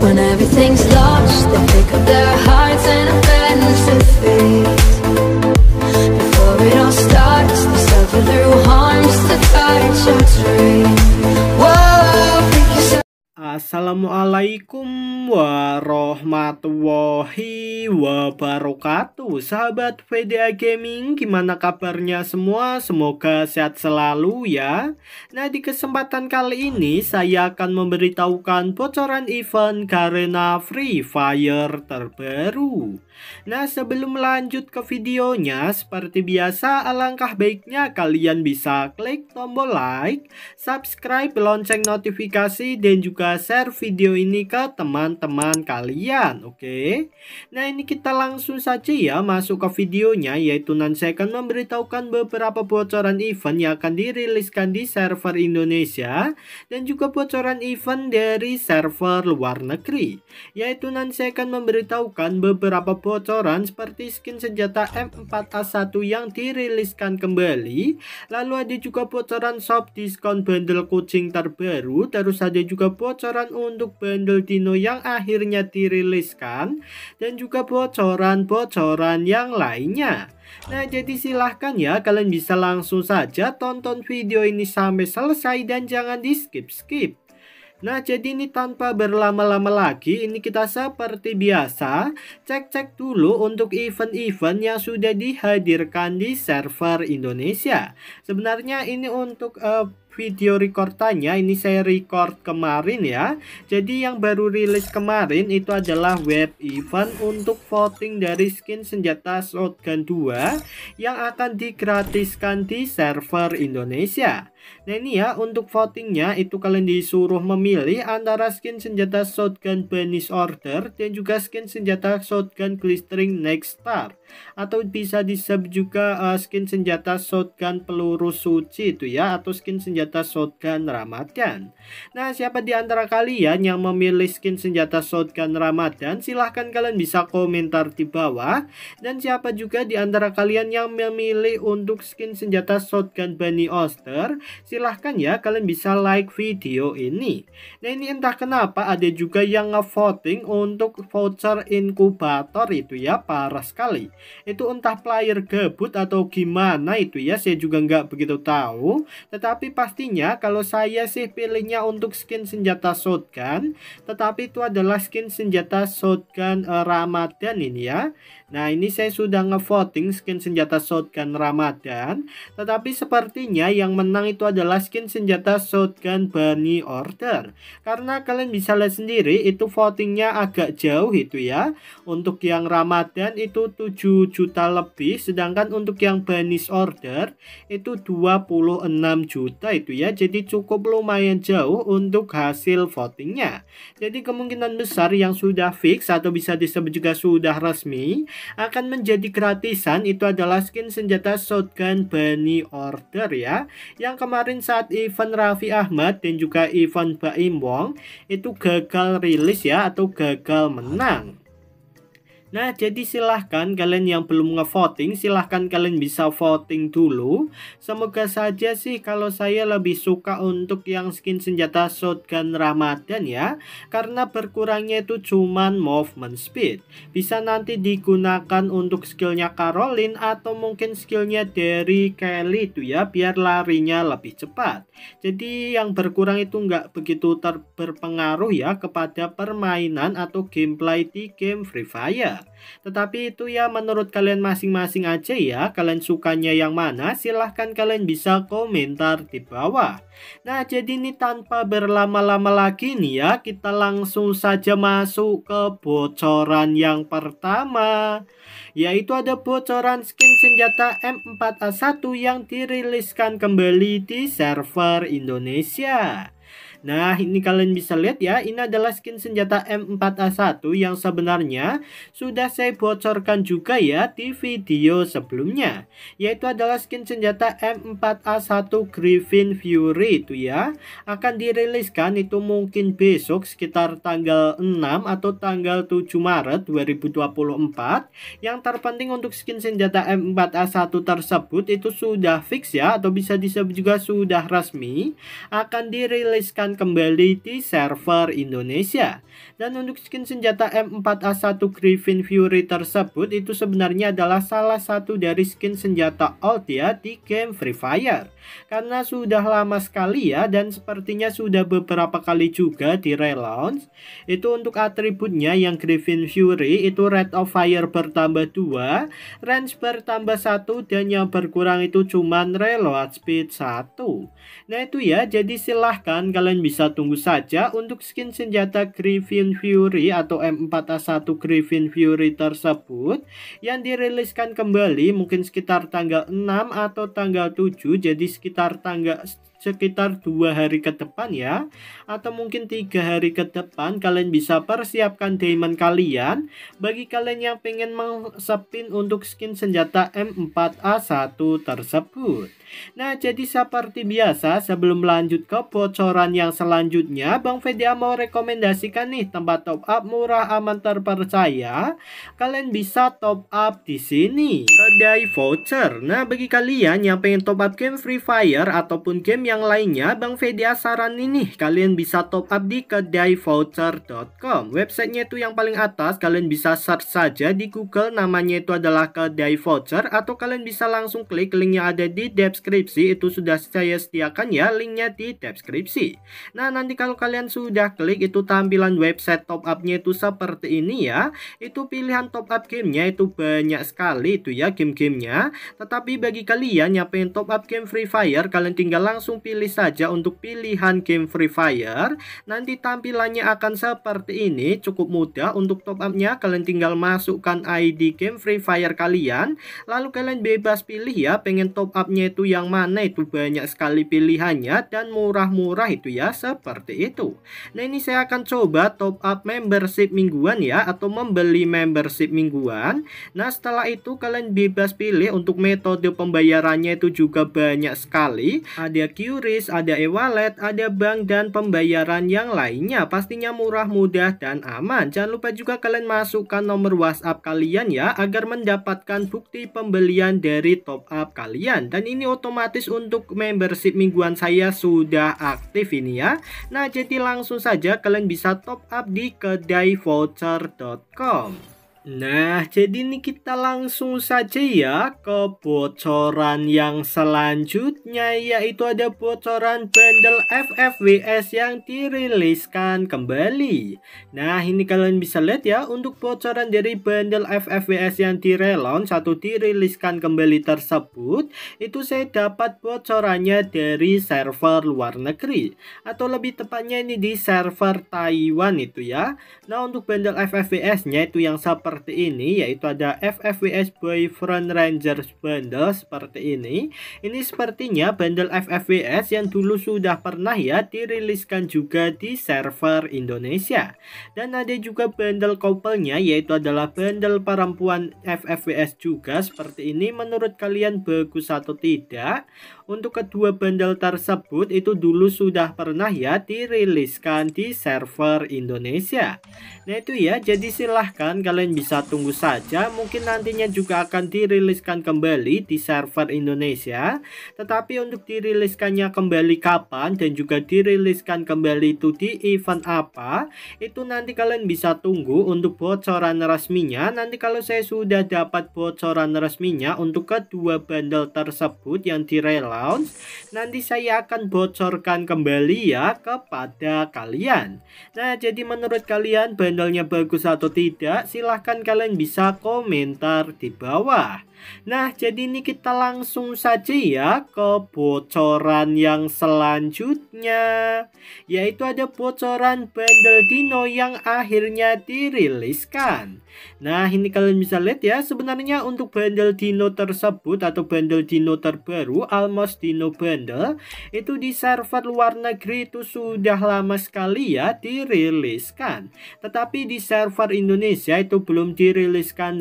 When everything's lost, they pick up their hearts and abandon to fate. Before it all starts, they suffer through harms to torture straight. Assalamualaikum warahmatullahi wabarakatuh. Sahabat VDA Gaming, gimana kabarnya semua? Semoga sehat selalu ya. Nah, di kesempatan kali ini saya akan memberitahukan bocoran event Garena Free Fire terbaru. Nah, sebelum lanjut ke videonya, seperti biasa alangkah baiknya kalian bisa klik tombol like, subscribe, lonceng notifikasi, dan juga share video ini ke teman-teman kalian, oke? Nah, ini kita langsung saja ya masuk ke videonya, yaitu nanti saya akan memberitahukan beberapa bocoran event yang akan diriliskan di server Indonesia dan juga bocoran event dari server luar negeri, yaitu nanti saya akan memberitahukan beberapa bocoran seperti skin senjata M4A1 yang diriliskan kembali, lalu ada juga bocoran shop diskon bundle kucing terbaru, terus ada juga bocoran untuk bundle DINO yang akhirnya diriliskan, dan juga bocoran-bocoran yang lainnya. Nah, jadi silahkan ya, kalian bisa langsung saja tonton video ini sampai selesai dan jangan di skip-skip. Nah, jadi ini tanpa berlama-lama lagi, ini kita seperti biasa cek-cek dulu untuk event-event yang sudah dihadirkan di server Indonesia. Sebenarnya ini untuk video recordannya ini saya record kemarin ya. Jadi yang baru rilis kemarin itu adalah web event untuk voting dari skin senjata shotgun 2 yang akan digratiskan di server Indonesia. Nah, ini ya untuk votingnya itu kalian disuruh memilih antara skin senjata shotgun Banish Order dan juga skin senjata shotgun Glistering Next Star, atau bisa disebut juga skin senjata shotgun peluru suci itu ya, atau skin senjata shotgun Ramadan. Nah, siapa di antara kalian yang memilih skin senjata shotgun Ramadan, silahkan kalian bisa komentar di bawah. Dan siapa juga di antara kalian yang memilih untuk skin senjata shotgun Banish Order, silahkan ya kalian bisa like video ini. Nah, ini entah kenapa ada juga yang ngevoting untuk voucher inkubator itu ya, parah sekali. Itu entah player gabut atau gimana itu ya, saya juga nggak begitu tahu. Tetapi pastinya kalau saya sih pilihnya untuk skin senjata shotgun, tetapi itu adalah skin senjata shotgun Ramadan ini ya. Nah, ini saya sudah ngevoting skin senjata shotgun Ramadan, tetapi sepertinya yang menang itu adalah skin senjata shotgun Banish Order, karena kalian bisa lihat sendiri itu votingnya agak jauh itu ya. Untuk yang Ramadan itu 7 juta lebih, sedangkan untuk yang Banish Order itu 26 juta itu ya. Jadi cukup lumayan jauh untuk hasil votingnya. Jadi kemungkinan besar yang sudah fix atau bisa disebut juga sudah resmi akan menjadi gratisan itu adalah skin senjata shotgun Banish Order ya, yang kemarin saat event Raffi Ahmad dan juga event Baim Wong itu gagal rilis ya, atau gagal menang. Nah, jadi silahkan kalian yang belum ngevoting, silahkan kalian bisa voting dulu. Semoga saja sih kalau saya lebih suka untuk yang skin senjata shotgun Ramadan ya, karena berkurangnya itu cuman movement speed. Bisa nanti digunakan untuk skillnya Caroline atau mungkin skillnya dari Kelly itu ya, biar larinya lebih cepat. Jadi yang berkurang itu nggak begitu berpengaruh ya kepada permainan atau gameplay di game Free Fire. Tetapi itu ya menurut kalian masing-masing aja ya, kalian sukanya yang mana silahkan kalian bisa komentar di bawah. Nah, jadi ini tanpa berlama-lama lagi nih ya, kita langsung saja masuk ke bocoran yang pertama, yaitu ada bocoran skin senjata M4A1 yang diriliskan kembali di server Indonesia. Nah, ini kalian bisa lihat ya, ini adalah skin senjata M4A1 yang sebenarnya sudah saya bocorkan juga ya di video sebelumnya, yaitu adalah skin senjata M4A1 Griffin Fury itu ya, akan diriliskan itu mungkin besok sekitar tanggal 6 atau tanggal 7 Maret 2024. Yang terpenting untuk skin senjata M4A1 tersebut itu sudah fix ya, atau bisa disebut juga sudah resmi akan dirilis diplayskan kembali di server Indonesia. Dan untuk skin senjata M4A1 Griffin Fury tersebut itu sebenarnya adalah salah satu dari skin senjata old ya di game Free Fire. Karena sudah lama sekali ya, dan sepertinya sudah beberapa kali juga di relaunch. Itu untuk atributnya yang Griffin Fury itu rate of fire bertambah 2, range bertambah 1, dan yang berkurang itu cuman reload speed 1. Nah itu ya, jadi silahkan kalian bisa tunggu saja untuk skin senjata Griffin Fury atau M4A1 Griffin Fury tersebut yang diriliskan kembali mungkin sekitar tanggal 6 atau tanggal 7, jadi sekitar 2 hari ke depan ya, atau mungkin 3 hari ke depan. Kalian bisa persiapkan diamond kalian bagi kalian yang pengen meng-spin untuk skin senjata M4A1 tersebut. Nah jadi seperti biasa, sebelum lanjut ke bocoran yang selanjutnya, Bang VDA mau rekomendasikan nih tempat top up murah, aman, terpercaya. Kalian bisa top up di sini, Kedai Voucher. Nah bagi kalian yang pengen top up game Free Fire ataupun game yang lainnya, Bang VDA saranin nih kalian bisa top up di kedaivoucher.com. Websitenya itu yang paling atas, kalian bisa search saja di Google, namanya itu adalah Kedai Voucher, atau kalian bisa langsung klik link yang ada di deskripsi. Itu sudah saya sediakan ya linknya di deskripsi. Nah nanti kalau kalian sudah klik, itu tampilan website top upnya itu seperti ini ya. Itu pilihan top up gamenya itu banyak sekali itu ya game-gamenya. Tetapi bagi kalian yang pengen top up game Free Fire, kalian tinggal langsung pilih saja untuk pilihan game Free Fire. Nanti tampilannya akan seperti ini, cukup mudah untuk top upnya. Kalian tinggal masukkan ID game Free Fire kalian, lalu kalian bebas pilih ya pengen top upnya itu yang mana. Itu banyak sekali pilihannya dan murah-murah itu ya, seperti itu. Nah ini saya akan coba top up membership mingguan ya, atau membeli membership mingguan. Nah setelah itu kalian bebas pilih untuk metode pembayarannya, itu juga banyak sekali. Ada QRIS, ada e-wallet, ada bank, dan pembayaran yang lainnya. Pastinya murah, mudah, dan aman. Jangan lupa juga kalian masukkan nomor WhatsApp kalian ya, agar mendapatkan bukti pembelian dari top up kalian. Dan ini otomatis untuk membership mingguan saya sudah aktif ini ya. Nah jadi langsung saja kalian bisa top up di kedaivoucher.com. Nah jadi ini kita langsung saja ya ke bocoran yang selanjutnya, yaitu ada bocoran bundle FFWS yang diriliskan kembali. Nah ini kalian bisa lihat ya, untuk bocoran dari bundle FFWS yang direlaunch atau diriliskan kembali tersebut, itu saya dapat bocorannya dari server luar negeri, atau lebih tepatnya ini di server Taiwan itu ya. Nah untuk bundle FFWS nya itu yang seperti ini, yaitu ada FFWS Boyfriend Rangers Bundle seperti ini. Ini sepertinya bundle FFWS yang dulu sudah pernah ya diriliskan juga di server Indonesia. Dan ada juga bundle couple-nya, yaitu adalah bundle perempuan FFWS juga seperti ini. Menurut kalian bagus atau tidak? Untuk kedua bundle tersebut itu dulu sudah pernah ya diriliskan di server Indonesia. Nah itu ya, jadi silahkan kalian bisa tunggu saja, mungkin nantinya juga akan diriliskan kembali di server Indonesia. Tetapi untuk diriliskannya kembali kapan dan juga diriliskan kembali itu di event apa, itu nanti kalian bisa tunggu untuk bocoran resminya. Nanti kalau saya sudah dapat bocoran resminya untuk kedua bundle tersebut yang direlaunch, nanti saya akan bocorkan kembali ya kepada kalian. Nah jadi menurut kalian bundlenya bagus atau tidak? Silahkan kalian bisa komentar di bawah. Nah jadi ini kita langsung saja ya ke bocoran yang selanjutnya, yaitu ada bocoran bundle Dino yang akhirnya diriliskan. Nah ini kalian bisa lihat ya, sebenarnya untuk bundle Dino tersebut atau bundle Dino terbaru Almost Dino Bundle, itu di server luar negeri itu sudah lama sekali ya diriliskan. Tetapi di server Indonesia itu belum diriliskan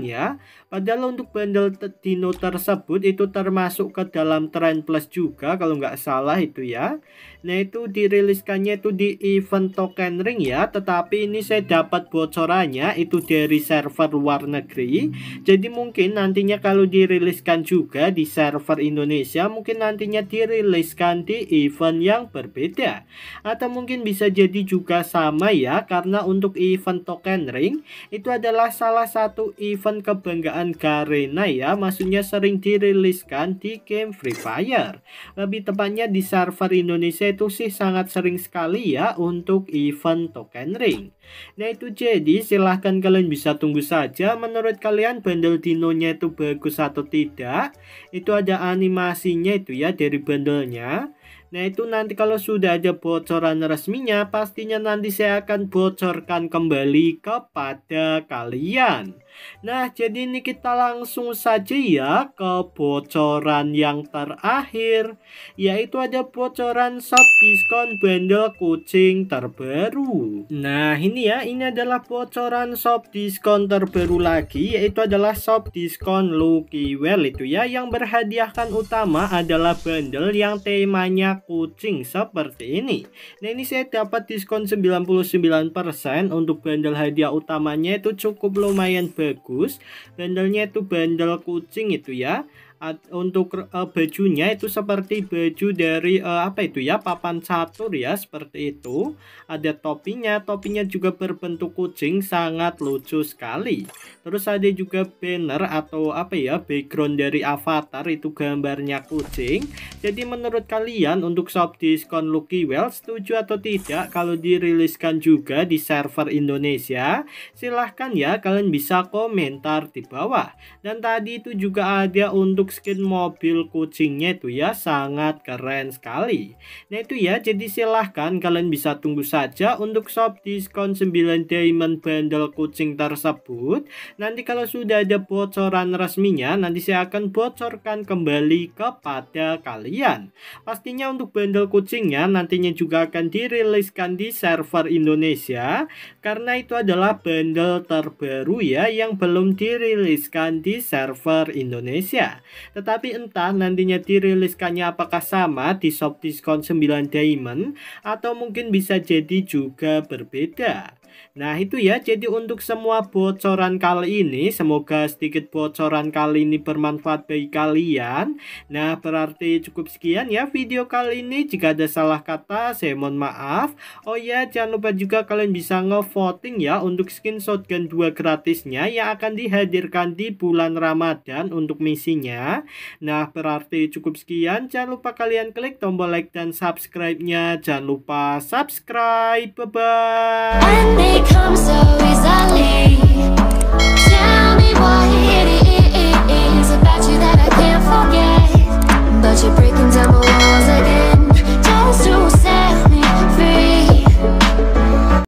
ya. Padahal untuk bundle Dino tersebut itu termasuk ke dalam trend plus juga kalau nggak salah itu ya. Nah itu diriliskannya itu di event token ring ya, tetapi ini saya dapat bocorannya itu dari server luar negeri. Jadi mungkin nantinya kalau diriliskan juga di server Indonesia, mungkin nantinya diriliskan di event yang berbeda, atau mungkin bisa jadi juga sama ya, karena untuk event token ring itu adalah salah satu event kebanggaan Garena ya, maksudnya sering diriliskan di game Free Fire, lebih tepatnya di server Indonesia itu sih sangat sering sekali ya untuk event token ring. Nah itu jadi silahkan kalian bisa tunggu saja menurut kalian bundle dinonya itu bagus atau tidak. Itu ada animasinya itu ya dari bundlenya. Nah itu nanti kalau sudah ada bocoran resminya, pastinya nanti saya akan bocorkan kembali kepada kalian. Nah jadi ini kita langsung saja ya ke bocoran yang terakhir, yaitu ada bocoran shop diskon bundle kucing terbaru. Nah ini ya, ini adalah bocoran shop diskon terbaru lagi, yaitu adalah shop diskon Lucky Whale itu ya, yang berhadiahkan utama adalah bundle yang temanya kucing seperti ini. Nah ini saya dapat diskon 99% untuk bundle hadiah utamanya, itu cukup lumayan bagus. Bandelnya itu bandel kucing itu ya. Untuk bajunya itu seperti baju dari apa itu ya, papan catur ya, seperti itu. Ada topinya, topinya juga berbentuk kucing, sangat lucu sekali. Terus ada juga banner atau apa ya, background dari avatar itu gambarnya kucing. Jadi menurut kalian untuk shop diskon Lucky Whale setuju atau tidak kalau diriliskan juga di server Indonesia? Silahkan ya kalian bisa komentar di bawah. Dan tadi itu juga ada untuk skin mobil kucingnya itu ya, sangat keren sekali. Nah itu ya, jadi silahkan kalian bisa tunggu saja untuk shop diskon 9 diamond bundle kucing tersebut. Nanti kalau sudah ada bocoran resminya, nanti saya akan bocorkan kembali kepada kalian. Pastinya untuk bundle kucingnya nantinya juga akan diriliskan di server Indonesia, karena itu adalah bundle terbaru ya yang belum diriliskan di server Indonesia. Tetapi entah nantinya diriliskannya apakah sama di shop diskon 9 diamond atau mungkin bisa jadi juga berbeda. Nah itu ya, jadi untuk semua bocoran kali ini, semoga sedikit bocoran kali ini bermanfaat bagi kalian. Nah berarti cukup sekian ya video kali ini, jika ada salah kata saya mohon maaf. Oh ya, jangan lupa juga kalian bisa ngevoting ya untuk skin shotgun 2 gratisnya yang akan dihadirkan di bulan Ramadan untuk misinya. Nah berarti cukup sekian, jangan lupa kalian klik tombol like dan subscribe-nya. Jangan lupa subscribe, bye-bye.